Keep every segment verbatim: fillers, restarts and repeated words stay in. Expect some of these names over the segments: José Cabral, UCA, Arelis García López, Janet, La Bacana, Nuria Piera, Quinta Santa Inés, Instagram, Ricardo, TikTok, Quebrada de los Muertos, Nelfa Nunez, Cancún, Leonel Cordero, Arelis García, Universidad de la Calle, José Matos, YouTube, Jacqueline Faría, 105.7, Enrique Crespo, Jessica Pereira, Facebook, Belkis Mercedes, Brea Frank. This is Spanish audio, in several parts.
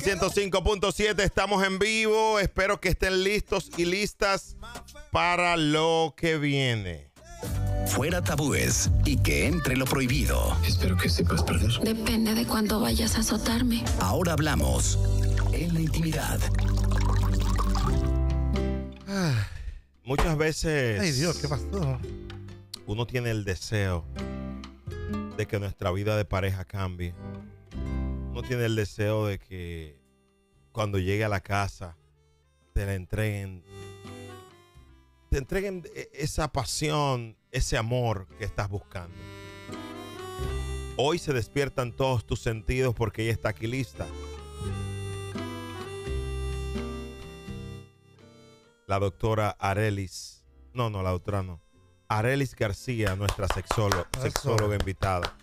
ciento cinco punto siete, estamos en vivo. Espero que estén listos y listas para lo que viene. Fuera tabúes y que entre lo prohibido. Espero que sepas perder. Depende de cuándo vayas a azotarme. Ahora hablamos en la intimidad. Ah, muchas veces... Ay, Dios, ¿qué pasó? Uno tiene el deseo de que nuestra vida de pareja cambie. Uno tiene el deseo de que cuando llegue a la casa te la entreguen, te entreguen esa pasión, ese amor que estás buscando. Hoy se despiertan todos tus sentidos porque ella está aquí lista. La doctora Arelis, no, no, la doctora no. Arelis García, nuestra sexóloga, sexóloga invitada.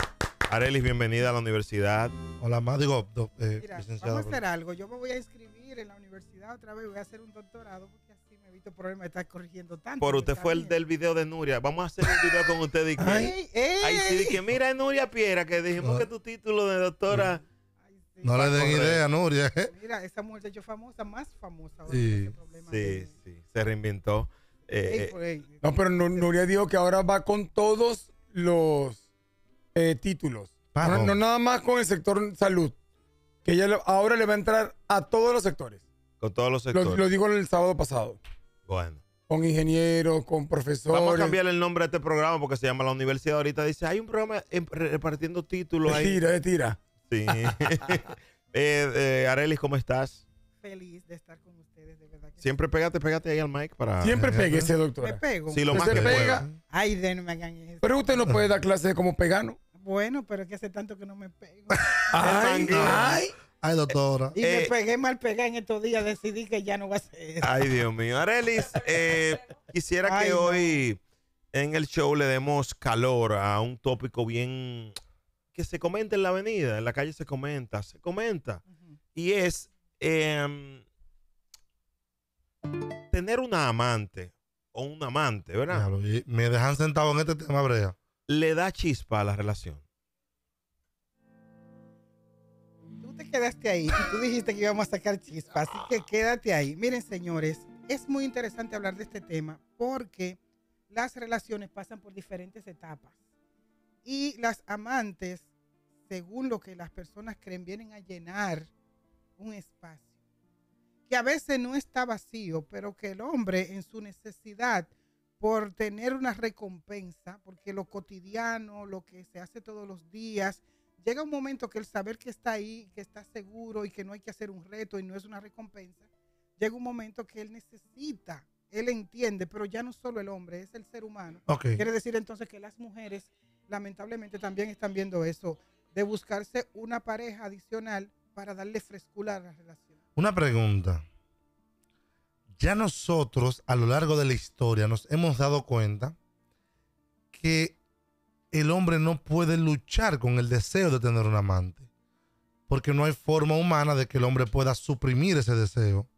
Arelis, bienvenida a la universidad. Hola, más digo, do, eh, Mira, vamos a hacer algo. Yo me voy a inscribir en la universidad otra vez. Voy a hacer un doctorado porque así me evito problemas de estar corrigiendo tanto. Por usted fue bien. El del video de Nuria. Vamos a hacer un video con usted. Y que, ay, ay, ay, sí, que mira, Nuria Piera, que dijimos no. que tu título de doctora. Ay, sí, no le den idea, Nuria. Mira, esa mujer se hecho famosa, más famosa. Ahora sí, ese problema sí, de... sí, se reinventó. Eh, ey, ey, ey, no, pero Nuria dijo que ahora va con todos los. Eh, títulos. No, no nada más con el sector salud, que ella ahora le va a entrar a todos los sectores. Con todos los sectores. Lo, lo digo el sábado pasado. Bueno. Con ingenieros, con profesores. Vamos a cambiar el nombre de este programa porque se llama La Universidad. Ahorita dice, hay un programa repartiendo títulos. De tira, de tira. Sí. eh, eh, Arelis, ¿cómo estás? Feliz de estar con ustedes, de verdad. Que siempre sí. pégate, pégate ahí al mic para... Siempre pégese, doctora. Me pego. Si lo más que pega. Ay, de no me hagan eso. Pero usted no puede dar clases como pegano. Bueno, pero es que hace tanto que no me pego. ay, ay, ay, doctora. Y eh, me pegué mal pegada en estos días. Decidí que ya no voy a hacer eso. Ay, Dios mío. Arelis, eh, quisiera ay, que no. hoy en el show le demos calor a un tópico bien... que se comenta en la avenida, en la calle se comenta, se comenta. Uh-huh. Y es... Eh, tener una amante o un amante, ¿verdad? Claro, me dejan sentado en este tema, Brea. ¿Le da chispa a la relación? Tú te quedaste ahí y tú dijiste que íbamos a sacar chispa, así que quédate ahí. Miren, señores, es muy interesante hablar de este tema porque las relaciones pasan por diferentes etapas y las amantes, según lo que las personas creen, vienen a llenar un espacio que a veces no está vacío, pero que el hombre en su necesidad por tener una recompensa, porque lo cotidiano, lo que se hace todos los días, llega un momento que el saber que está ahí, que está seguro y que no hay que hacer un reto y no es una recompensa, llega un momento que él necesita, él entiende, pero ya no solo el hombre, es el ser humano. Okay. Quiere decir entonces que las mujeres lamentablemente también están viendo eso, de buscarse una pareja adicional para darle frescura a la relación. Una pregunta. Ya nosotros, a lo largo de la historia, nos hemos dado cuenta que el hombre no puede luchar con el deseo de tener un amante, porque no hay forma humana de que el hombre pueda suprimir ese deseo.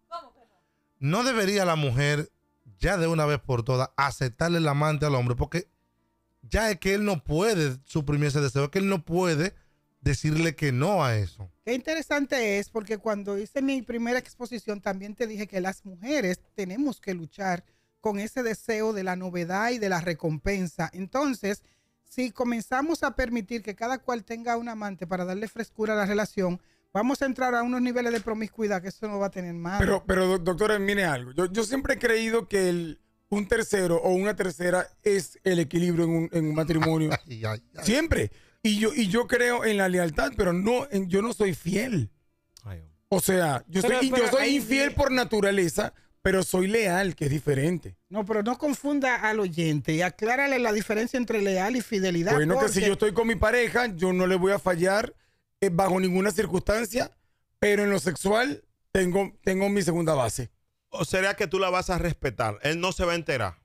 No debería la mujer, ya de una vez por todas, aceptarle el amante al hombre, porque ya es que él no puede suprimir ese deseo, es que él no puede decirle que no a eso. Qué interesante es, porque cuando hice mi primera exposición también te dije que las mujeres tenemos que luchar con ese deseo de la novedad y de la recompensa. Entonces, si comenzamos a permitir que cada cual tenga un amante para darle frescura a la relación, vamos a entrar a unos niveles de promiscuidad que eso no va a tener más. Pero, pero doctora, mire algo. Yo, yo siempre he creído que el, un tercero o una tercera es el equilibrio en un, en un matrimonio. ay, ay, ay. Siempre. Y yo, y yo creo en la lealtad, pero no en, yo no soy fiel. Ay, o sea, yo, pero, soy, pero, yo soy infiel sí. por naturaleza, pero soy leal, que es diferente. No, pero no confunda al oyente y aclárale la diferencia entre leal y fidelidad. Bueno, porque... que si yo estoy con mi pareja, yo no le voy a fallar eh, bajo ninguna circunstancia, pero en lo sexual tengo, tengo mi segunda base. ¿O será que tú la vas a respetar? Él no se va a enterar.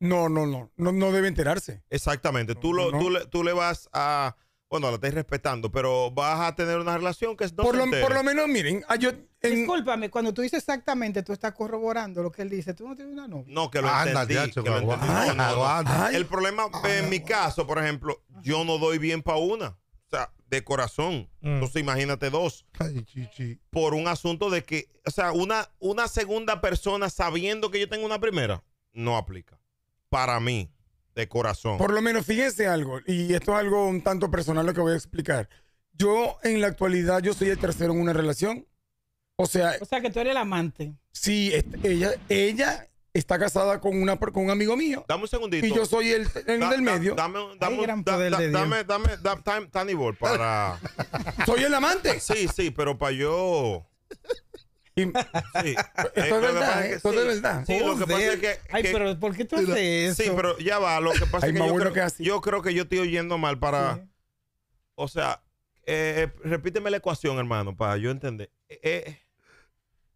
No, no, no, no, no debe enterarse. Exactamente, no, tú, lo, no. tú, le, tú le vas a, bueno, la estás respetando, pero vas a tener una relación que no por se lo, entere. Por lo menos, miren, yo, en... discúlpame, cuando tú dices exactamente, tú estás corroborando lo que él dice, tú no tienes una novia. No, que lo ah, entendí, anda, que lo entendí. Ay, no, no, no. Ay, el problema ay, en mi caso, por ejemplo, yo no doy bien para una, o sea, de corazón. Mm. Entonces imagínate dos. Ay, chichi. Por un asunto de que, o sea, una, una segunda persona sabiendo que yo tengo una primera, no aplica. Para mí, de corazón. Por lo menos fíjense algo, y esto es algo un tanto personal lo que voy a explicar. Yo en la actualidad, yo soy el tercero en una relación. O sea, o sea que tú eres el amante. Sí, ella, ella está casada con, una, con un amigo mío. Dame un segundito. Y yo soy el, el da, del da, medio. Dame, dame, Ay, da, da, de dame, dame, dame, dame, Tani Ball para. Soy el amante. Sí, sí, pero para yo. Y... Sí. Esto es verdad, ¿eh? Esto es verdad. Sí, lo que pasa es que, que... Ay, pero ¿por qué tú haces eso? Sí, pero ya va. Lo que pasa Ay, es que, yo creo, que yo creo que yo estoy oyendo mal para. Sí. O sea, eh, repíteme la ecuación, hermano, para yo entender. Eh,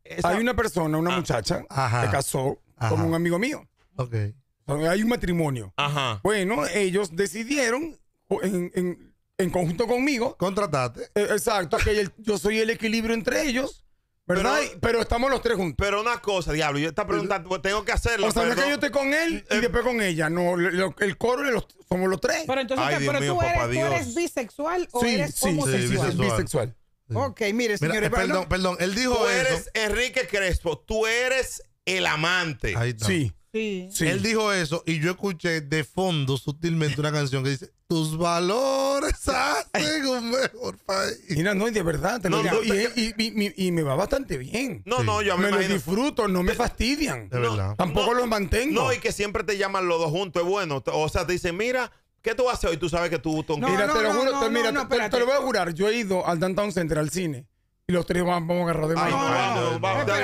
Esa... Hay una persona, una ah, muchacha, ajá, se casó ajá. con un amigo mío. Okay. Hay un matrimonio. Ajá. Bueno, ellos decidieron, en, en, en conjunto conmigo... Contratarte. Eh, exacto, que el, yo soy el equilibrio entre ellos, ¿verdad? Pero, pero estamos los tres juntos. Pero una cosa, diablo, yo esta pregunta tengo que hacerla. O sea, no es que yo esté con él y eh, después con ella. No, lo, el coro los, somos los tres. Pero entonces, Ay, pero mío, tú, eres, tú eres bisexual o sí, eres sí, homosexual. Sí, bisexual. bisexual. Ok, mire, señores. Mira, perdón, perdón. Él dijo tú eso. Eres Enrique Crespo. Tú eres el amante. Ahí está. Sí. Sí. sí. Él dijo eso y yo escuché de fondo sutilmente una canción que dice: tus valores hacen un mejor país. Mira, no, y de verdad. Te no, lo digo. No, y, y, y, y, y me va bastante bien. No, sí. no, yo me, me imagino. Me los disfruto, no me fastidian. De verdad. No, Tampoco no, los mantengo. No, y que siempre te llaman los dos juntos. Es bueno. O sea, te dicen, mira... ¿Qué tú haces hoy? Tú sabes que tú... Ton... No, mira, no, te lo juro, no, no, te, mira, no, no, te, te lo voy a jurar. Yo he ido al Downtown Center, al cine, y los tres vamos agarrados de mano. No, no, no, espérate,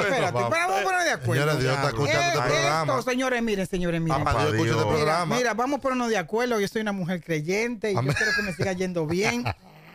espérate, vamos a poner de acuerdo. Señores, Dios, está escuchando este programa. Señores, miren, señores, miren. Papá, Dios, escucha este programa. Mira, vamos a ponernos de acuerdo. Yo soy una mujer creyente y yo espero que me siga yendo bien.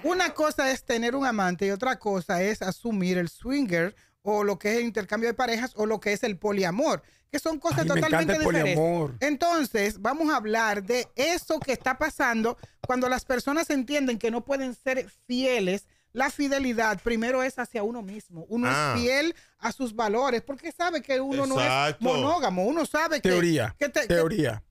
Una cosa es tener un amante y otra cosa es asumir el swinger o lo que es el intercambio de parejas o lo que es el poliamor, que son cosas Ay, totalmente diferentes. Poliamor. Entonces, vamos a hablar de eso que está pasando cuando las personas entienden que no pueden ser fieles. La fidelidad primero es hacia uno mismo. Uno ah. es fiel a sus valores porque sabe que uno Exacto. no es monógamo. Uno sabe que... Teoría. Que te, Teoría. Que,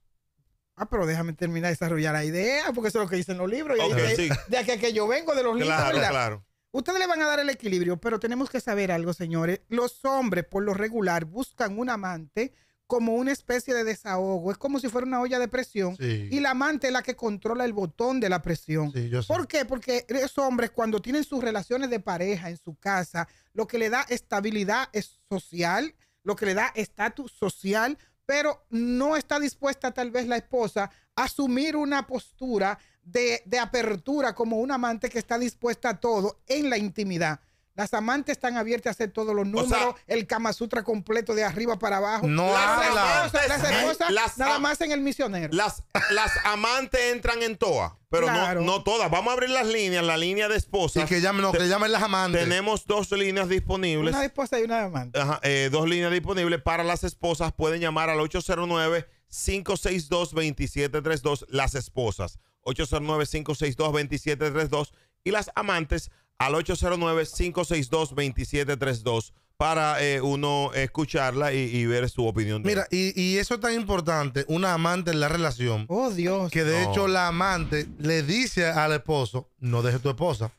Ah, pero déjame terminar de desarrollar la idea porque eso es lo que dicen los libros. Y okay, ahí, sí. De aquí a que yo vengo de los libros. Claro, ¿verdad? claro. Ustedes le van a dar el equilibrio, pero tenemos que saber algo, señores. Los hombres, por lo regular, buscan un amante como una especie de desahogo. Es como si fuera una olla de presión. Sí. Y la amante es la que controla el botón de la presión. Sí, yo sé. ¿Por qué? Porque los hombres, cuando tienen sus relaciones de pareja en su casa, lo que le da estabilidad es social, lo que le da estatus social, pero no está dispuesta tal vez la esposa a asumir una postura De, de apertura como un amante que está dispuesta a todo en la intimidad. Las amantes están abiertas a hacer todos los números, o sea, el Kama Sutra completo de arriba para abajo. No las hermosas, las hermosas, las, nada más en el misionero. Las, las amantes entran en toa, pero claro. no, no todas. Vamos a abrir las líneas, la línea de esposas. Y que llamen, no, que llamen las amantes. Tenemos dos líneas disponibles. Una de esposa y una de amante. Ajá, eh, dos líneas disponibles para las esposas. Pueden llamar al ocho cero nueve, cinco seis dos, dos siete tres dos, las esposas. ocho cero nueve, cinco seis dos, dos siete tres dos y las amantes al ocho cero nueve, cinco seis dos, dos siete tres dos para eh, uno escucharla y, y ver su opinión. Mira, y, y eso es tan importante, una amante en la relación. Oh, Dios. Que de no. hecho la amante le dice al esposo, no dejes tu esposa.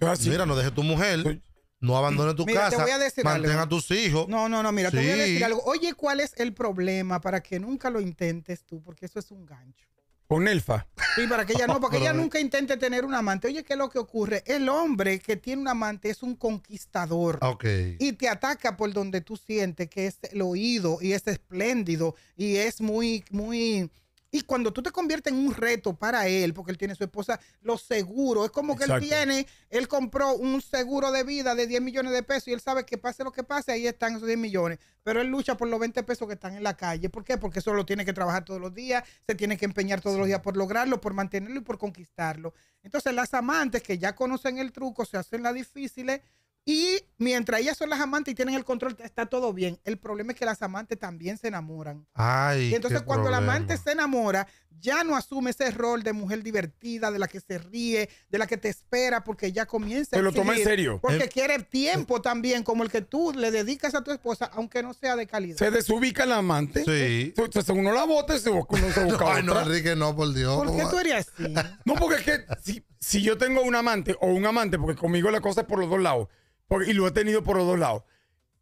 Así. Mira, no dejes tu mujer. Soy... No abandones tu mira, casa, mantén algo. a tus hijos. No, no, no, mira, sí. te voy a decir algo. Oye, ¿cuál es el problema para que nunca lo intentes tú? Porque eso es un gancho. Con Nelfa. Sí, para que ella no, para que ella nunca intente tener un amante. Oye, ¿qué es lo que ocurre? El hombre que tiene un amante es un conquistador. Okay. Y te ataca por donde tú sientes que es el oído y es espléndido y es muy, muy... Y cuando tú te conviertes en un reto para él, porque él tiene su esposa, los seguros, es como Exacto. que él tiene, él compró un seguro de vida de diez millones de pesos y él sabe que pase lo que pase, ahí están esos diez millones. Pero él lucha por los veinte pesos que están en la calle. ¿Por qué? Porque eso lo tiene que trabajar todos los días, se tiene que empeñar todos sí. los días por lograrlo, por mantenerlo y por conquistarlo. Entonces las amantes que ya conocen el truco, se hacen las difíciles, y mientras ellas son las amantes y tienen el control, está todo bien. El problema es que las amantes también se enamoran. Ay, y entonces cuando problema. la amante se enamora, ya no asume ese rol de mujer divertida, de la que se ríe, de la que te espera, porque ya comienza a exigir. Pero lo toma en serio. Porque el... quiere tiempo también, como el que tú le dedicas a tu esposa, aunque no sea de calidad. Se desubica la amante. Sí. Entonces uno la bota y se busca, uno se busca no, otra. Ay, no, Enrique, no, por Dios. ¿Por qué tú eres así? No, porque es que... Si, si yo tengo un amante o un amante, porque conmigo la cosa es por los dos lados, porque, y lo he tenido por los dos lados,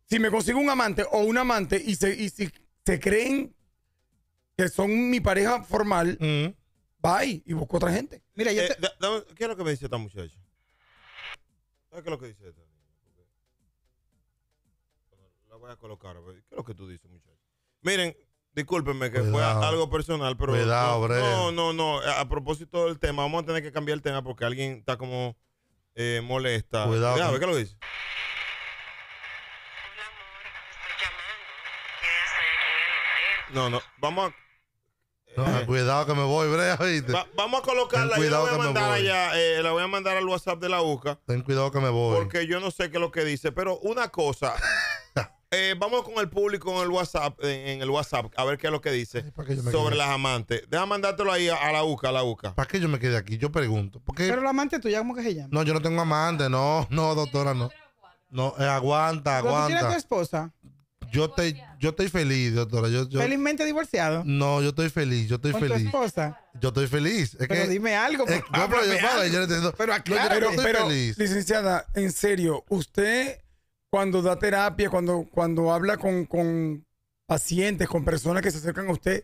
si me consigo un amante o un amante y se, y si se creen que son mi pareja formal, mm-hmm. bye, y busco otra gente. Mira, yo eh, te... da, da, ¿qué es lo que me dice esta muchacha? ¿Sabes qué es lo que dice esta? La voy a colocar. ¿Qué es lo que tú dices, muchacha? Miren, discúlpenme que cuidado. Fue algo personal, pero... Cuidado, no, no, no, no. A propósito del tema, vamos a tener que cambiar el tema porque alguien está como eh, molesta. Cuidado. Cuidado, ¿qué es lo que dice? No, no, vamos a... No, eh, cuidado que me voy, brea, ¿viste? Va, vamos a colocarla, yo la voy a mandar allá, eh, la voy a mandar al WhatsApp de la U C A. Ten cuidado que me voy. Porque yo no sé qué es lo que dice, pero una cosa, eh, vamos con el público en el WhatsApp, en el WhatsApp, a ver qué es lo que dice sobre quede? Las amantes. Deja mandártelo ahí a, a la U C A, a la U C A. ¿Para qué yo me quede aquí? Yo pregunto. Porque... Pero la amante tuya, ¿cómo que se llama? No, yo no tengo amante, no, no, doctora, no. No, eh, aguanta, aguanta. ¿Tienes tu esposa? Yo estoy, yo estoy feliz, doctora. Yo, yo... ¿Felizmente divorciado? No, yo estoy feliz, yo estoy ¿Con feliz. ¿Con tu esposa? Yo estoy feliz. Es pero que, dime algo. Es, ah, pero, yo, algo. Yo entiendo, pero aclaro, pero, yo estoy pero, feliz. Licenciada, en serio, usted cuando da terapia, cuando, cuando habla con, con pacientes, con personas que se acercan a usted,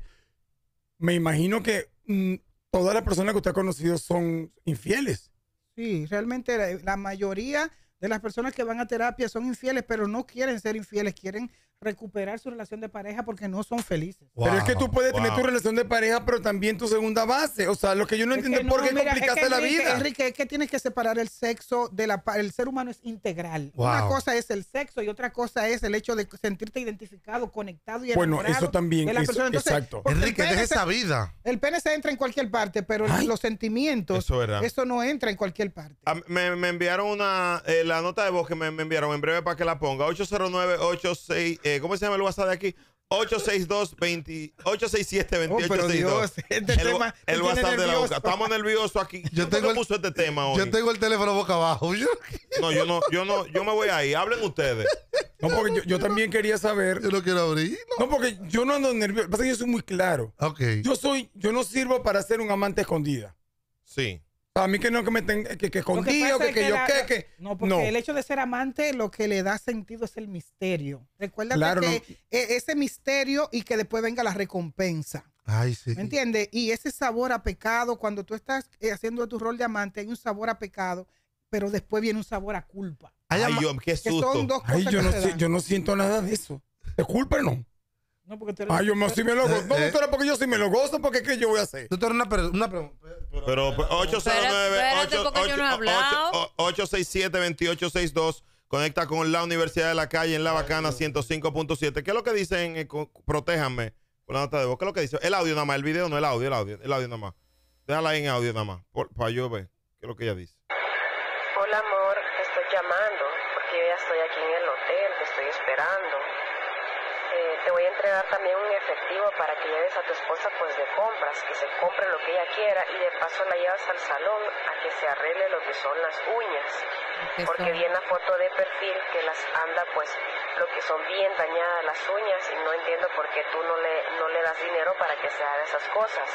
me imagino que mmm, todas las personas que usted ha conocido son infieles. Sí, realmente la, la mayoría de las personas que van a terapia son infieles, pero no quieren ser infieles, quieren... recuperar su relación de pareja porque no son felices. Wow, pero es que tú puedes wow. tener tu relación de pareja, pero también tu segunda base. O sea, lo que yo no entiendo es que por no, qué mira, complicaste es que Enrique, la vida. Enrique, es que tienes que separar el sexo de la... El ser humano es integral. Wow. Una cosa es el sexo y otra cosa es el hecho de sentirte identificado, conectado y enamorado. Bueno, eso también. De la eso, Entonces, exacto. Enrique, deja esa vida. El pene se entra en cualquier parte, pero Ay, los sentimientos, eso, eso no entra en cualquier parte. A, me, me enviaron una... Eh, la nota de voz que me, me enviaron en breve para que la ponga. ocho cero nueve, ocho seis... Eh, ¿Cómo se llama el WhatsApp de aquí? ocho seis dos, veinte, ocho seis siete, veintiocho sesenta y dos. El WhatsApp de la boca. Estamos nerviosos aquí. Yo tengo el, puso este tema hoy? Yo tengo el teléfono boca abajo. No, yo no, yo no, yo me voy ahí. Hablen ustedes. No, porque yo, yo también quería saber. Yo no quiero abrir. No, no porque yo no ando nervioso. Pasa que yo soy muy claro. Okay. Yo soy, yo no sirvo para ser un amante escondida. Sí. A mí que no que me tenga que, que escondido, que, que, que yo la, que, que... No, porque no. el hecho de ser amante lo que le da sentido es el misterio. Recuerda claro, que no. ese misterio y que después venga la recompensa. Ay, sí. ¿Me entiendes? Y ese sabor a pecado, cuando tú estás haciendo tu rol de amante, hay un sabor a pecado, pero después viene un sabor a culpa. Ay, Ay yo, qué susto. Que son dos cosas Ay, yo, que no si, yo no siento nada de eso. ¿Es culpa o no? No, porque tú eres... Ah, yo me, sí me lo gozo. No, doctora, porque yo sí me lo gozo, porque ¿qué yo voy a hacer? Doctora, una pregunta. Pre pero, pero, pero ocho cero nueve, ocho seis siete, dos ocho seis dos, conecta con la Universidad de la Calle en La Bacana, ciento cinco punto siete. ¿Qué es lo que dicen? Eh, protéjanme con la nota de voz. ¿Qué es lo que dice? El audio nada más, el video no, el audio, el audio, el audio nada más. Déjala ahí en audio nada más, por, para yo ver qué es lo que ella dice. Hola, amor, te estoy llamando, porque yo ya estoy aquí en el hotel, te estoy esperando. Eh, te voy a entregar también un efectivo para que lleves a tu esposa pues de compras, que se compre lo que ella quiera y de paso la llevas al salón a que se arregle lo que son las uñas, porque vi en la foto de perfil que las anda pues lo que son bien dañadas las uñas y no entiendo por qué tú no le, no le das dinero para que se haga esas cosas.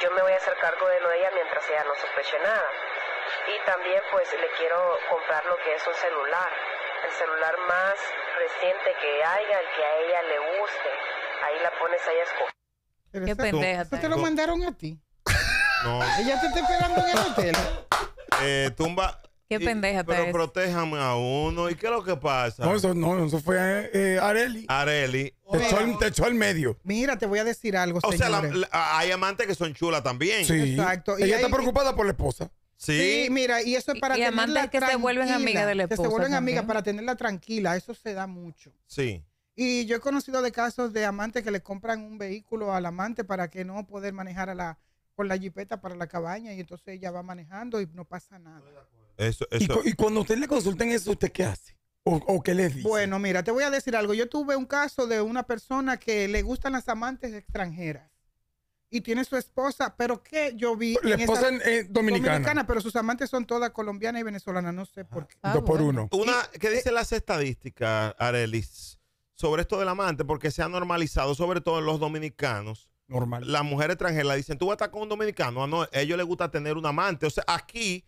Yo me voy a hacer cargo de lo de ella mientras ella no sospeche nada y también pues le quiero comprar lo que es un celular. El celular más reciente que haya, el que a ella le guste. Ahí la pones ahí a escoger. Qué esa, pendeja. ¿Te lo mandaron a ti? No. Ella te está esperando en el hotel. Eh, tumba. Qué pendeja. Y, pero protéjame a uno. ¿Y qué es lo que pasa? No, eso, no, eso fue eh, Areli. Areli. Te, te, echó, te echó al medio. Mira, te voy a decir algo, O señores. sea, la, la, hay amantes que son chulas también. Sí. Exacto. Ella y está hay, preocupada y... por la esposa. Sí. sí, mira, y eso es para y tenerla que se vuelven amigas de la esposa. Que se vuelven amigas para tenerla tranquila, eso se da mucho. Sí. Y yo he conocido de casos de amantes que le compran un vehículo al amante para que no poder manejar a la, con la jipeta para la cabaña y entonces ella va manejando y no pasa nada. Eso, eso. Y, cu y cuando usted le consulten eso, ¿usted qué hace? ¿O, o qué les dice? Bueno, mira, te voy a decir algo. Yo tuve un caso de una persona que le gustan las amantes extranjeras. Y tiene su esposa, pero que yo vi... La en esposa esa, es dominicana. dominicana. Pero sus amantes son todas colombianas y venezolanas, no sé por qué. Ah, Dos por bueno. uno. Una, ¿qué dicen las estadísticas, Arelis, sobre esto del amante? Porque se ha normalizado, sobre todo en los dominicanos, normal. La mujer extranjera le dicen, tú vas a estar con un dominicano. Ah, no, a ellos les gusta tener un amante. O sea, aquí,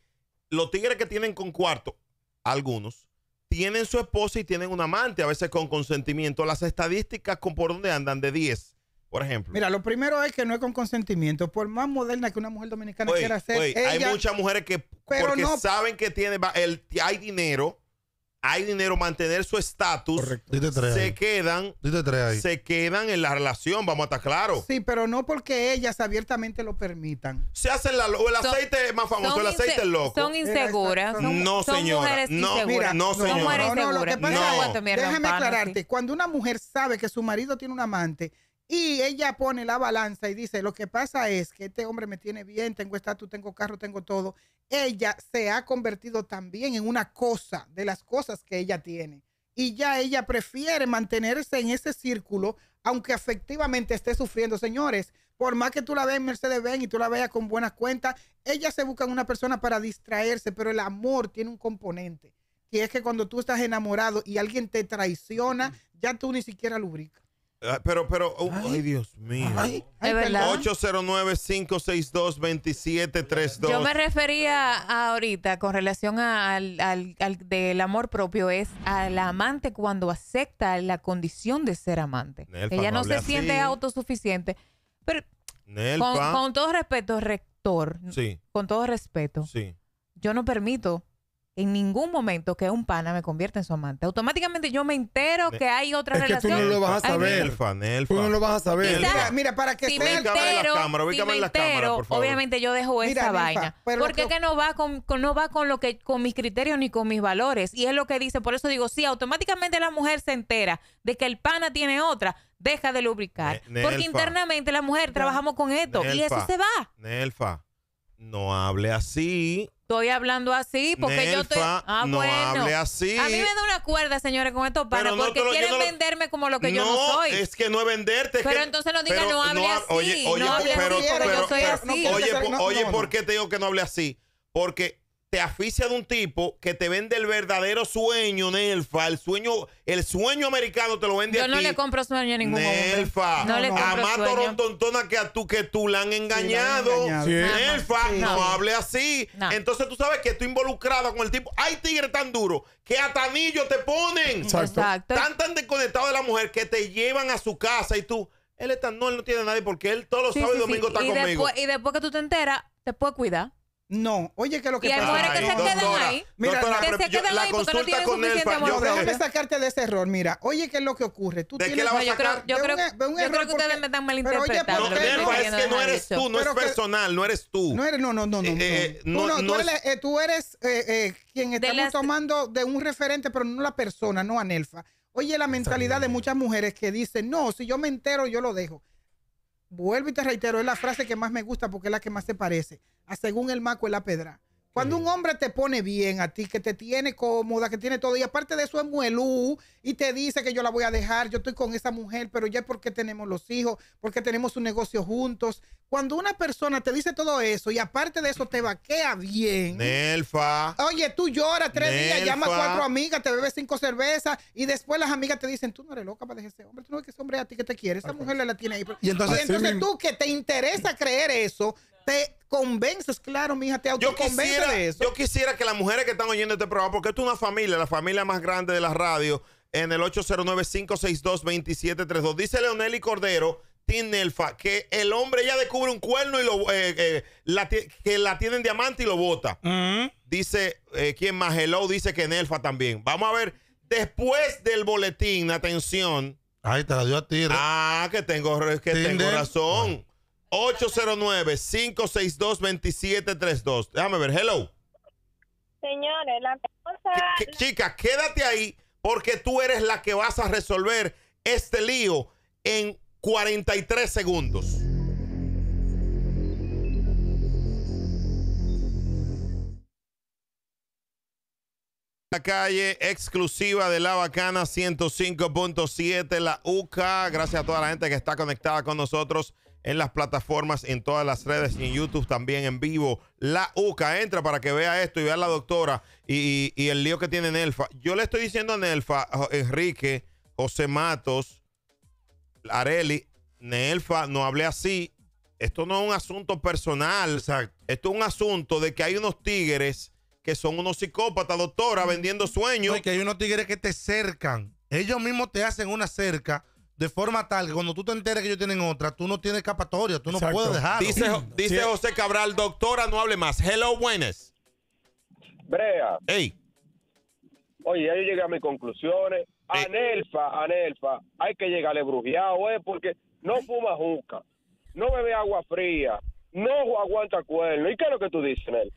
los tigres que tienen con cuarto, algunos, tienen su esposa y tienen un amante, a veces con consentimiento. Las estadísticas con por dónde andan de diez. Por ejemplo. Mira, lo primero es que no es con consentimiento. Por más moderna que una mujer dominicana oye, quiera ser. Oye, ella, hay muchas mujeres que pero porque no, saben que tiene, el, hay dinero, hay dinero, mantener su estatus, se quedan, se quedan en la relación, vamos a estar claros. Sí, pero no porque ellas abiertamente lo permitan. Se hacen la, o el aceite son, más famoso, el aceite es loco. Son inseguras. Era, son, no, son señora. No, inseguras. Mira, no, señora. No, no, lo que pasa no. Es, déjame aclararte. Cuando una mujer sabe que su marido tiene un amante, y ella pone la balanza y dice, lo que pasa es que este hombre me tiene bien, tengo estatus, tengo carro, tengo todo. Ella se ha convertido también en una cosa de las cosas que ella tiene. Y ya ella prefiere mantenerse en ese círculo, aunque afectivamente esté sufriendo. Señores, por más que tú la veas en Mercedes-Benz y tú la veas con buenas cuentas, ellas se buscan una persona para distraerse, pero el amor tiene un componente. Y es que cuando tú estás enamorado y alguien te traiciona, ya tú ni siquiera lubricas. Pero, pero, oh, ay, ay, Dios mío. Ay, ay, ocho cero nueve, cinco seis dos, dos siete tres dos. Yo me refería a ahorita con relación a, al, al, al del amor propio, es al amante cuando acepta la condición de ser amante. Nelfa, ella no, no se siente así. Autosuficiente. Pero, con, con todo respeto, rector, sí. Con todo respeto, sí. Yo no permito en ningún momento que un pana me convierta en su amante. Automáticamente yo me entero que hay otra es que relación. Tú no lo vas a saber. Nelfa, Nelfa. Tú no lo vas a saber. Quizás, mira, para que si me entero, en la cámara, si me en la entero cámara, por favor. Obviamente yo dejo mira, esa Nelfa, vaina. Porque que... que no va con, con no va con lo que con mis criterios ni con mis valores. Y es lo que dice. Por eso digo, sí, automáticamente la mujer se entera de que el pana tiene otra. Deja de lubricar. Ne Nelfa. Porque internamente la mujer trabajamos con esto. Nelfa. Y eso se va. Nelfa, no hable así. Estoy hablando así porque Nelfa, yo estoy... Ah, no bueno. Hable así. A mí me da una cuerda, señores, con estos panas no, porque lo, quieren no lo... venderme como lo que no, yo no soy. Es que no es venderte. Es pero que... entonces no digan, no hable no, así. Oye, oye, no hable pero, así, pero, pero, yo soy pero, así. No, oye, no, oye no, no. ¿Por qué te digo que no hable así? Porque te asfixia de un tipo que te vende el verdadero sueño, Nelfa. El sueño, el sueño americano te lo vende yo a ti. Yo no le compro sueño a ningún hombre. Nelfa. No, no le compro sueño. A más torontontona que a tú, que tú la han engañado. Sí, la han engañado. Sí. Nelfa, sí. No, no hable así. No. Entonces tú sabes que tú involucrada con el tipo. Hay tigres tan duros que hasta anillos te ponen. Exacto. Exacto. Tan tan desconectados de la mujer que te llevan a su casa y tú... Él está, no, él no tiene nadie porque él todos los sí, sábados sí, y domingos sí. Está y conmigo. Después, y después que tú te enteras, te puedes cuidar. No, oye, que lo que y pasa. Mujeres que se quedan doctora, ahí. Mira, doctora, que se quedan ahí porque no tienen suficiente amor. No, déjame sacarte de ese error. Mira, oye, ¿qué es lo que ocurre? Tú ¿de tienes que la yo creo, yo creo, un, yo un creo que porque... ustedes me están malinterpretando. Pero, oye, no, no, es que no eres tú, no es personal, no eres tú. No eres, no, no, no, no. Eh, no, tú, no, no tú eres, es... eh, tú eres eh, eh, quien estamos las... tomando de un referente, pero no la persona, no a Nelfa. Oye, la mentalidad de muchas mujeres que dicen, no, si yo me entero, yo lo dejo. Vuelvo y te reitero, es la frase que más me gusta porque es la que más se parece. A según el maco es la pedra. Cuando un hombre te pone bien a ti, que te tiene cómoda, que tiene todo, y aparte de eso es muelú, y te dice que yo la voy a dejar, yo estoy con esa mujer, pero ya es porque tenemos los hijos, porque tenemos un negocio juntos. Cuando una persona te dice todo eso, y aparte de eso te vaquea bien. Nelfa. Oye, tú lloras tres Nelfa. días, llamas a cuatro amigas, te bebes cinco cervezas, y después las amigas te dicen, tú no eres loca para dejar ese hombre, tú no ves que ese hombre es a ti que te quiere, esa okay. mujer la tiene ahí. Y entonces, y entonces sí, tú que te interesa creer eso, te convences, claro, mija, te autoconvences de eso. Yo quisiera que las mujeres que están oyendo este programa, porque esto es una familia, la familia más grande de la radio, en el ocho cero nueve, cinco seis dos, dos siete tres dos. Dice Leonel Cordero, Tim Nelfa, que el hombre ya descubre un cuerno y lo eh, eh, la, que la tienen diamante y lo bota. Uh-huh. Dice, eh, ¿quién más? Hello, dice que Nelfa también. Vamos a ver, después del boletín, atención. Ay, te la dio a ti. Ah, que tengo, que tengo razón. Ah. ocho cero nueve, cinco seis dos, dos siete tres dos. Déjame ver, hello. Señores, la cosa... Qu la... Chica, quédate ahí porque tú eres la que vas a resolver este lío en cuarenta y tres segundos. La calle exclusiva de La Bacana ciento cinco punto siete, la U C A. Gracias a toda la gente que está conectada con nosotros en las plataformas, en todas las redes, en YouTube también, en vivo. La U C A, entra para que vea esto y vea a la doctora y, y, y el lío que tiene Nelfa. Yo le estoy diciendo a Nelfa, a Enrique, José Matos, Areli, Nelfa, no hable así. Esto no es un asunto personal. Exacto. Esto es un asunto de que hay unos tigres que son unos psicópatas, doctora, mm. vendiendo sueños. No, y que hay unos tigres que te cercan. Ellos mismos te hacen una cerca de forma tal que cuando tú te enteres que ellos tienen otra, tú no tienes escapatoria, tú Exacto. no puedes dejarlo. Dice, dice sí. José Cabral, doctora, no hable más. Hello, buenas. Brea. Ey. Oye, ahí llegué a mis conclusiones. A eh. Nelfa, a Nelfa, hay que llegarle brujeado, eh, porque no fuma juca, no bebe agua fría, no aguanta cuerno. ¿Y qué es lo que tú dices, Nelfa?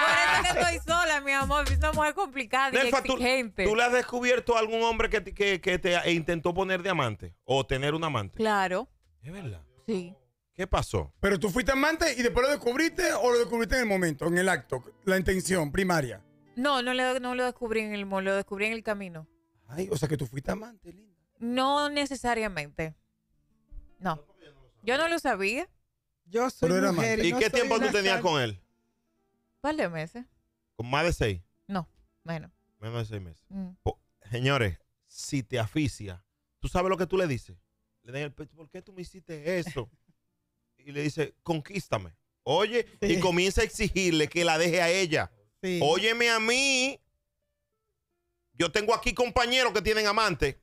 Por eso que estoy sola, mi amor. Es una mujer complicada y Nelfa, exigente. ¿tú, ¿Tú le has descubierto a algún hombre que, que, que te intentó poner de amante o tener un amante? Claro. ¿Es verdad? Sí. ¿Qué pasó? Pero tú fuiste amante y después lo descubriste o lo descubriste en el momento, en el acto, la intención primaria. No, no, le, no lo descubrí en el mall, lo descubrí en el camino. Ay, o sea que tú fuiste amante, linda. No necesariamente. No. Yo no lo sabía. Yo soy mujer. ¿Y no qué tiempo tú tenías con él? Un par de meses. ¿Con más de seis? No, menos. Menos de seis meses. Mm. Oh, señores, si te asfixia, ¿tú sabes lo que tú le dices? Le dan el pecho, ¿por qué tú me hiciste eso? Y le dice, conquístame. Oye, sí. y comienza a exigirle que la deje a ella. Sí. Óyeme a mí. Yo tengo aquí compañeros que tienen amante.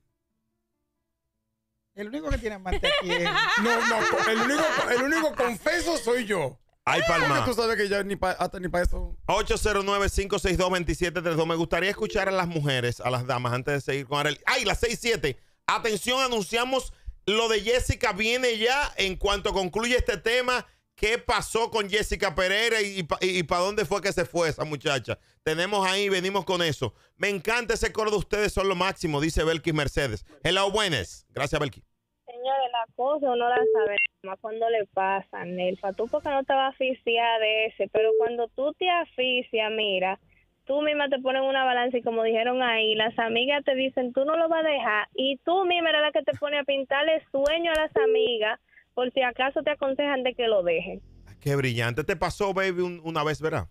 El único que tiene amante aquí es... No, no, el único, el único confeso soy yo. Ay, Palma. Tú sabes que ya ni pa, hasta ni para eso. ocho cero nueve, cinco seis dos, dos siete tres dos. Me gustaría escuchar a las mujeres, a las damas, antes de seguir con Arelis. Ay, las seis siete. Atención, anunciamos lo de Jessica. Viene ya en cuanto concluye este tema. ¿Qué pasó con Jessica Pereira y, y, y, y para dónde fue que se fue esa muchacha? Tenemos ahí, venimos con eso. Me encanta ese coro de ustedes, son lo máximo, dice Belkis Mercedes. Hello, buenas. Gracias, Belkis. Señores, la cosa uno la sabe más cuando le pasa, Nelfa. Tú porque no te vas a asfixiar de ese, pero cuando tú te asfixias, mira, tú misma te pones una balanza y como dijeron ahí, las amigas te dicen, tú no lo vas a dejar. Y tú misma eres la que te pone a pintarle sueño a las amigas. Por si acaso te aconsejan de que lo dejen. Qué brillante. ¿Te pasó, baby, un, una vez, verdad?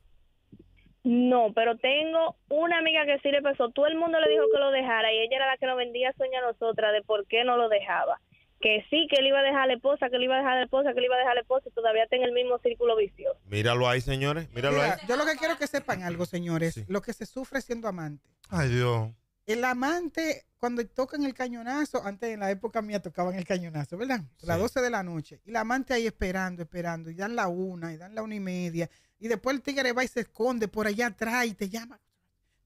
No, pero tengo una amiga que sí le pasó. Todo el mundo le dijo que lo dejara y ella era la que nos vendía sueño a nosotras de por qué no lo dejaba. Que sí, que él iba a dejar a la esposa, que él iba a dejar a la esposa, que él iba a dejar a la esposa y todavía está en el mismo círculo vicioso. Míralo ahí, señores. Míralo Mira, ahí. Yo lo que quiero que sepan algo, señores, sí. lo que se sufre siendo amante. Ay, Dios. El amante... Cuando tocan el cañonazo, antes en la época mía tocaban el cañonazo, ¿verdad? A las sí. doce de la noche. Y la amante ahí esperando, esperando. Y dan la una, y dan la una y media. Y después el tigre va y se esconde por allá atrás y te llama.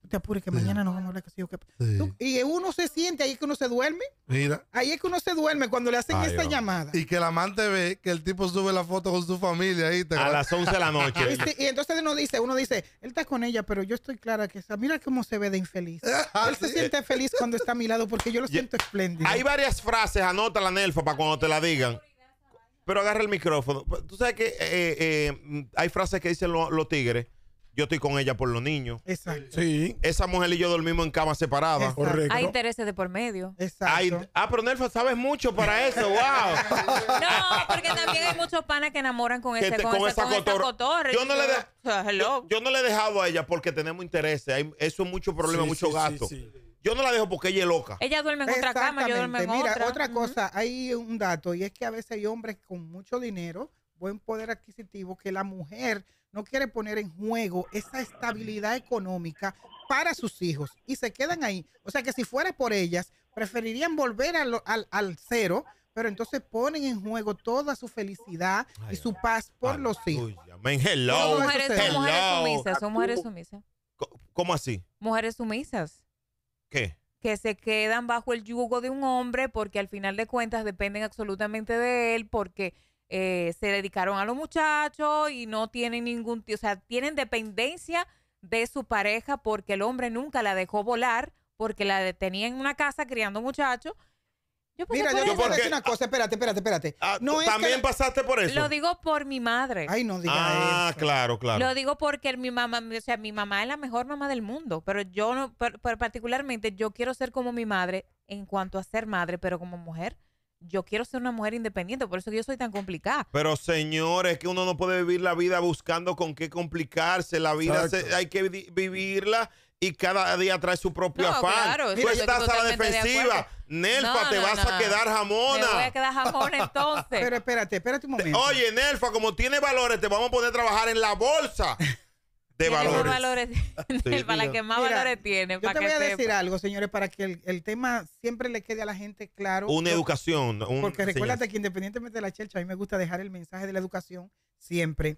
No te apures que sí. mañana nos vamos a hablar. Que sí, que... Sí. Tú, y uno se siente, ahí es que uno se duerme. Mira. Ahí es que uno se duerme cuando le hacen Ay, esa yo. llamada. Y que el amante ve que el tipo sube la foto con su familia. Ahí te... A las once de la noche. Y, sí, y entonces uno dice, uno dice, él está con ella, pero yo estoy clara que esa, mira cómo se ve de infeliz. Él se siente feliz cuando está a mi lado porque yo lo siento espléndido. Hay varias frases, anótala, Nelfa, para cuando te la digan. Pero agarra el micrófono. Tú sabes que eh, eh, hay frases que dicen lo, los tigres. Yo estoy con ella por los niños. Exacto. Sí. Esa mujer y yo dormimos en camas separadas. Correcto. Hay intereses de por medio. Exacto. Hay... Ah, pero Nelfa, sabes mucho para eso. ¡Wow! No, porque también hay muchos panas que enamoran con, que ese, te, con, con esa, esa, con cotor... esa cotorra. Yo, no de... yo, yo no le he dejado a ella porque tenemos intereses. Hay... Eso es mucho problema, sí, mucho sí, gasto. Sí, sí. Yo no la dejo porque ella es loca. Ella duerme en otra cama, yo duermo en Mira, otra. Mira, otra cosa, uh-huh. hay un dato y es que a veces hay hombres con mucho dinero, buen poder adquisitivo, que la mujer... no quiere poner en juego esa estabilidad económica para sus hijos y se quedan ahí. O sea que si fuera por ellas, preferirían volver al, al, al cero, pero entonces ponen en juego toda su felicidad Ay, y su paz por los hijos. Hello. Son mujeres, son mujeres sumisas, son mujeres sumisas. ¿Cómo así? Mujeres sumisas. ¿Qué? Que se quedan bajo el yugo de un hombre porque al final de cuentas dependen absolutamente de él porque... Eh, se dedicaron a los muchachos y no tienen ningún tío, o sea, tienen dependencia de su pareja porque el hombre nunca la dejó volar porque la tenía en una casa criando muchachos. Yo Mira, por yo eso. Porque, yo decir una cosa, espérate, espérate, espérate. Ah, no es ¿También que... pasaste por eso? Lo digo por mi madre. Ay, no digas Ah, eso. claro, claro. Lo digo porque mi mamá, o sea, mi mamá es la mejor mamá del mundo, pero yo no, pero, pero particularmente yo quiero ser como mi madre en cuanto a ser madre, pero como mujer. Yo quiero ser una mujer independiente, por eso que yo soy tan complicada. Pero, señores, que uno no puede vivir la vida buscando con qué complicarse. La vida se, hay que vi- vivirla y cada día trae su propio no, afán. Claro, tú estás a la defensiva. De Nelfa, no, te no, vas no, a no. quedar jamona. Te voy a quedar jamona entonces. Pero espérate, espérate un momento. Oye, Nelfa, como tiene valores, te vamos a poner a trabajar en la bolsa de valores. valores. Nelfa, sí, la que más Mira, valores tiene. Yo para te que voy a sepa. decir algo, señores, para que el, el tema siempre le quede a la gente claro. Una porque, educación. Un, porque recuérdate señor. que independientemente de la chelcha, a mí me gusta dejar el mensaje de la educación siempre.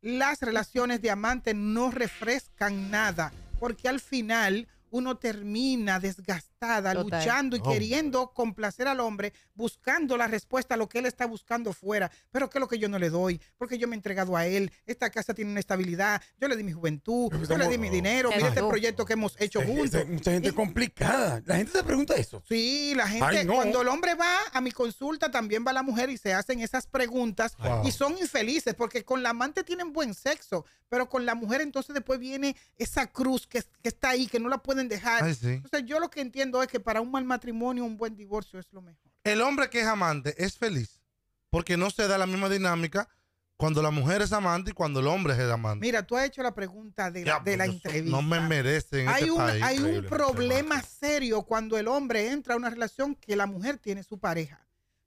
Las relaciones de amantes no refrescan nada, porque al final uno termina desgastada, Total. luchando y oh. queriendo complacer al hombre, buscando la respuesta a lo que él está buscando fuera. Pero ¿qué es lo que yo no le doy? Porque yo me he entregado a él, esta casa tiene una estabilidad, yo le di mi juventud, Pero yo estamos, le di mi dinero, mira este proyecto que hemos hecho juntos. Es, es mucha gente y, complicada. La gente se pregunta eso. Sí, la gente, Ay, no. cuando el hombre va a mi consulta, también va la mujer y se hacen esas preguntas wow. y son infelices, porque con la amante tienen buen sexo, pero con la mujer entonces después viene esa cruz que, que está ahí, que no la pueden dejar. Ay, sí. Entonces yo lo que entiendo es que para un mal matrimonio, un buen divorcio es lo mejor. El hombre que es amante es feliz porque no se da la misma dinámica cuando la mujer es amante y cuando el hombre es el amante. Mira, tú has hecho la pregunta de la, ya, de la entrevista. No me merecen. Hay, este un, país, hay un problema este serio cuando el hombre entra a una relación que la mujer tiene su pareja.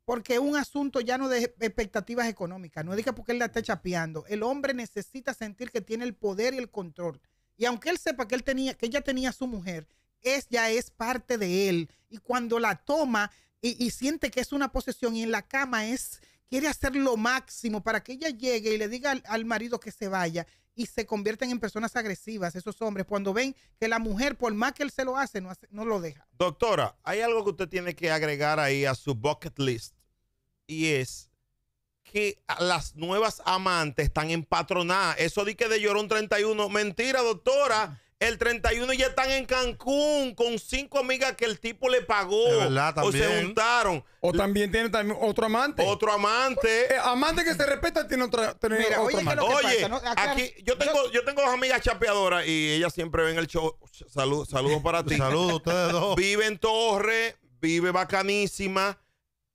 Porque es un asunto ya no de expectativas económicas. No diga porque él la está chapeando. El hombre necesita sentir que tiene el poder y el control. Y aunque él sepa que él tenía, que ella tenía a su mujer, ella es parte de él. Y cuando la toma y, y siente que es una posesión y en la cama es, quiere hacer lo máximo para que ella llegue y le diga al, al marido que se vaya y se convierten en personas agresivas esos hombres cuando ven que la mujer, por más que él se lo hace, no, hace, no lo deja. Doctora, hay algo que usted tiene que agregar ahí a su bucket list y es que las nuevas amantes están empadronadas. Eso di que de Llorón treinta y uno. Mentira, doctora. El treinta y uno ya están en Cancún con cinco amigas que el tipo le pagó. De verdad, o se juntaron. O también tiene también otro amante. Otro amante. Eh, amante que se respeta tiene otra, tiene Mira, otro oye, amante. Oye, ¿no? aquí yo tengo, yo... yo tengo dos amigas chapeadoras y ellas siempre ven el show. Salud, saludos para ti. Saludos ustedes dos. Vive en Torre, vive bacanísima.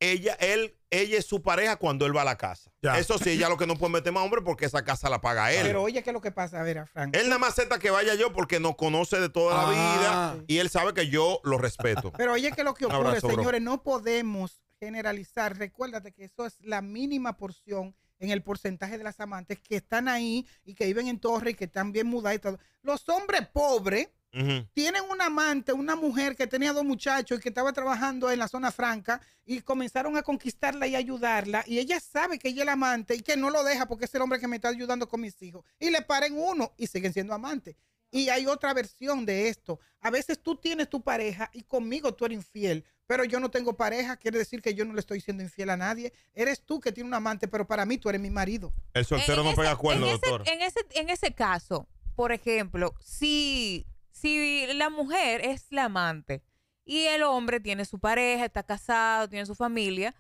Ella, él, ella es su pareja cuando él va a la casa. Ya. Eso sí, ella lo que no puede meter más hombre porque esa casa la paga él. Pero oye, ¿qué es lo que pasa? A ver, a Frank. Él nada más acepta que vaya yo porque nos conoce de toda ah, la vida sí. y él sabe que yo lo respeto. Pero oye, ¿qué es lo que ocurre, abrazo, señores? Bro. No podemos generalizar. Recuérdate que eso es la mínima porción en el porcentaje de las amantes que están ahí y que viven en Torre y que están bien mudadas y todo. Los hombres pobres Uh-huh. tienen un amante, una mujer que tenía dos muchachos y que estaba trabajando en la zona franca y comenzaron a conquistarla y ayudarla y ella sabe que ella es el amante y que no lo deja porque es el hombre que me está ayudando con mis hijos y le paren uno y siguen siendo amantes. Y hay otra versión de esto. A veces tú tienes tu pareja y conmigo tú eres infiel, pero yo no tengo pareja, quiere decir que yo no le estoy siendo infiel a nadie. Eres tú que tienes un amante, pero para mí tú eres mi marido. El soltero en no ese, pega cuerno, doctor. En ese, en ese caso, por ejemplo, si... Si la mujer es la amante y el hombre tiene su pareja, está casado, tiene su familia,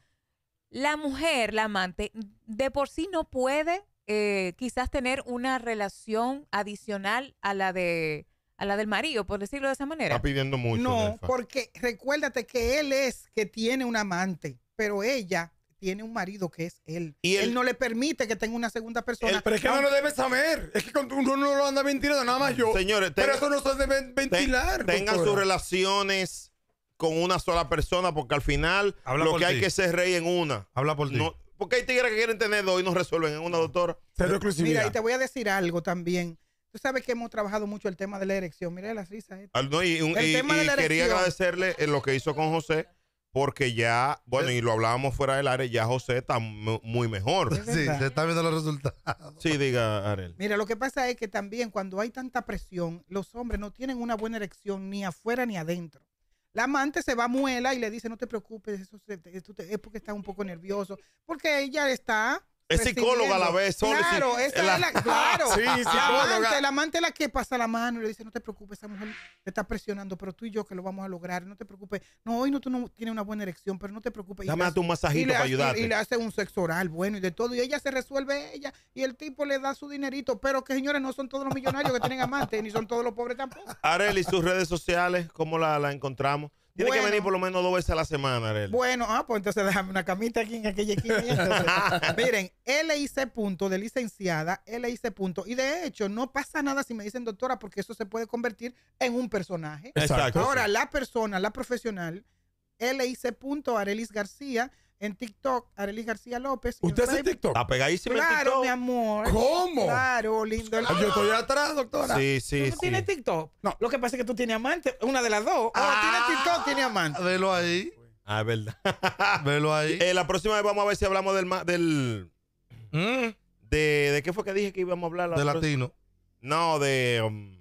la mujer, la amante, de por sí no puede eh, quizás tener una relación adicional a la de a la del marido, por decirlo de esa manera. Está pidiendo mucho. No, Nelfa, porque recuérdate que él es que tiene un amante, pero ella tiene un marido que es él. Y él, él no le permite que tenga una segunda persona. El, pero es que no lo debe saber. Es que uno no lo anda ventilando, nada más yo. Señores, pero tenga, eso no se debe ventilar. Ten, tengan sus relaciones con una sola persona, porque al final Habla lo que ti. hay que ser rey en una. Habla por ti. No, porque hay tigres que quieren tener dos y no resuelven en una, doctora. Cero exclusividad. Mira, y te voy a decir algo también. Tú sabes que hemos trabajado mucho el tema de la erección. Mira las risas. No, y un, el y, tema y de la quería erección. agradecerle lo que hizo con José. Porque ya, bueno, y lo hablábamos fuera del área, ya José está muy mejor. Sí, se está viendo los resultados. Sí, diga, Arel. Mira, lo que pasa es que también cuando hay tanta presión, los hombres no tienen una buena erección ni afuera ni adentro. La amante se va a muela y le dice, no te preocupes, eso se, esto te, es porque está un poco nervioso. Porque ella está... Es psicóloga a la vez. Solo claro, si, esa la... es la... Claro. Sí, la amante, la amante es la que pasa la mano y le dice, no te preocupes, esa mujer te está presionando, pero tú y yo que lo vamos a lograr, no te preocupes. No, hoy no tú no tienes una buena erección, pero no te preocupes. Dame hace, un masajito para hace, ayudarte. Y le hace un sexo oral bueno y de todo. Y ella se resuelve ella y el tipo le da su dinerito. Pero que, señores, no son todos los millonarios que tienen amantes, ni son todos los pobres tampoco. Arel, ¿y sus redes sociales? ¿Cómo la, la encontramos? Tiene bueno, que venir por lo menos dos veces a la semana, Arelis. Bueno, ah, pues entonces déjame una camita aquí en aquella esquina. Y entonces, miren, L I C punto de licenciada, L I C punto. Y de hecho, no pasa nada si me dicen doctora, porque eso se puede convertir en un personaje. Exacto. Ahora, la persona, la profesional, L I C punto Arelis García. En TikTok, Arelis García López. ¿Usted hace TikTok? Está pegadísima en TikTok. Claro, mi amor. ¿Cómo? Claro, lindo. Yo estoy atrás, doctora. Sí, sí, sí. ¿Tú tienes TikTok? No. Lo que pasa es que tú tienes amante. Una de las dos. O ah, tiene TikTok, tiene amante. Velo ahí. Ah, es verdad. Velo ahí. Eh, la próxima vez vamos a ver si hablamos del... del ¿Mm? de, ¿De qué fue que dije que íbamos a hablar? La de próxima? Latino. No, de... Um,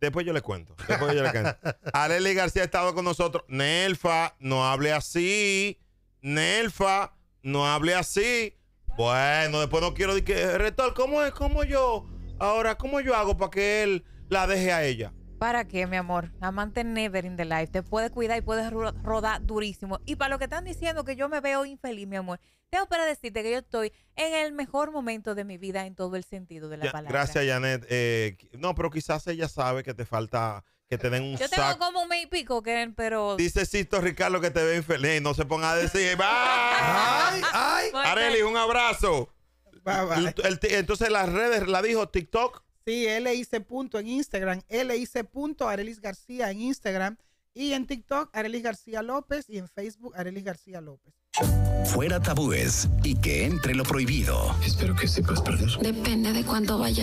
Después yo les cuento. Después yo les cuento. Arelis García ha estado con nosotros. Nelfa, no hable así. Nelfa, no hable así. Bueno, después no quiero decir que... Retor, ¿cómo es? ¿Cómo yo? Ahora, ¿cómo yo hago para que él la deje a ella? ¿Para qué, mi amor? Amante never in the life. Te puedes cuidar y puedes ro rodar durísimo. Y para lo que están diciendo que yo me veo infeliz, mi amor, tengo para decirte que yo estoy en el mejor momento de mi vida en todo el sentido de la ya, palabra. Gracias, Janet. Eh, no, pero quizás ella sabe que te falta... Que te den un Yo tengo sac. como un mes y pico, Ken, pero... Dice Sisto Ricardo que te ve infeliz. No se ponga a decir... ¡Ay! ¡Ay! Arelis, un abrazo. Bye, bye. El, el, entonces las redes, la dijo TikTok. Sí, L I C punto en Instagram. L I C punto Arelis García en Instagram. Y en TikTok, Arelis García López. Y en Facebook, Arelis García López. Fuera tabúes y que entre lo prohibido. Espero que sepas perder. Depende de cuándo vayas.